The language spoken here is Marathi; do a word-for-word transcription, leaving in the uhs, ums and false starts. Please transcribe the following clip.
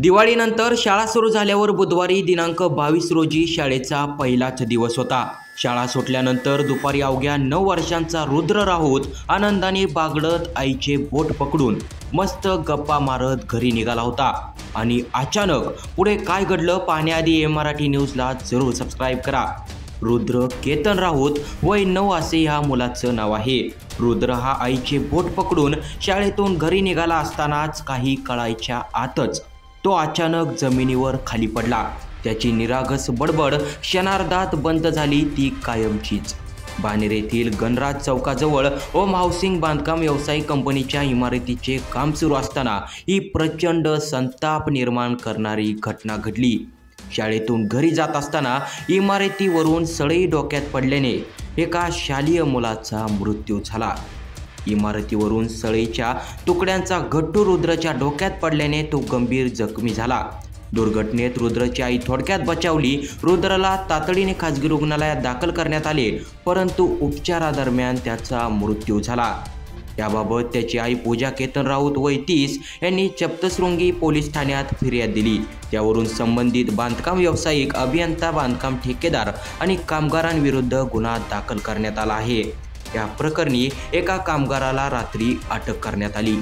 दिवाळीनंतर शाळा सुरू झाल्यावर बुधवारी दिनांक बावीस रोजी शाळेचा पहिलाच दिवस होता। शाळा सुटल्यानंतर दुपारी अवघ्या नऊ वर्षांचा रुद्र राहूत आनंदाने बागडत आईचे बोट पकडून मस्त गप्पा मारत घरी निघाला होता। आणि अचानक पुढे काय घडलं पाहण्याआधी एम मराठी न्यूजला जरूर सबस्क्राईब करा। रुद्र केतन राहूत वय नऊ असे ह्या मुलाचं नाव आहे। रुद्र हा आईचे बोट पकडून शाळेतून घरी निघाला असतानाच काही कळायच्या आतच तो अचानक जमिनीवर खाली पडला। त्याची निरागस बडबड क्षणार्धात बंद झाली, ती कायमचीच। बाणेर येथील गणराज चौकाजवळ ओम हाऊसिंग बांधकाम व्यावसायिक कंपनीच्या इमारतीचे काम सुरू असताना ही प्रचंड संताप निर्माण करणारी घटना घडली। शाळेतून घरी जात असताना इमारतीवरून सळई डोक्यात पडल्याने एका शालेय मुलाचा मृत्यू झाला। इमारतीवरून सळईच्या तुकड्यांचा गट्टू रुद्रच्या डोक्यात पडल्याने तो गंभीर जखमी झाला। दुर्घटनेत रुद्रची आई थोडक्यात बचावली। रुद्रला तातडीने खाजगी रुग्णालयात दाखल करण्यात आले, परंतु उपचारादरम्यान त्याचा मृत्यू झाला। याबाबत त्याची आई पूजा केतन राऊत वय तीस यांनी सप्तशृंगी पोलीस ठाण्यात फिर्याद दिली। त्यावरून संबंधित बांधकाम व्यावसायिक, अभियंता, बांधकाम ठेकेदार आणि कामगारांविरुद्ध गुन्हा दाखल करण्यात आला आहे। या प्रकरणी एका कामगाराला रात्री अटक करण्यात आली।